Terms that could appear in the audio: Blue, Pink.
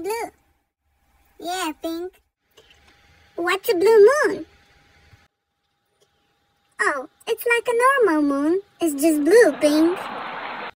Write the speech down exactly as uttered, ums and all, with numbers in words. Hey, Blue. Yeah, Pink. What's a blue moon? Oh, it's like a normal moon. It's just blue, Pink.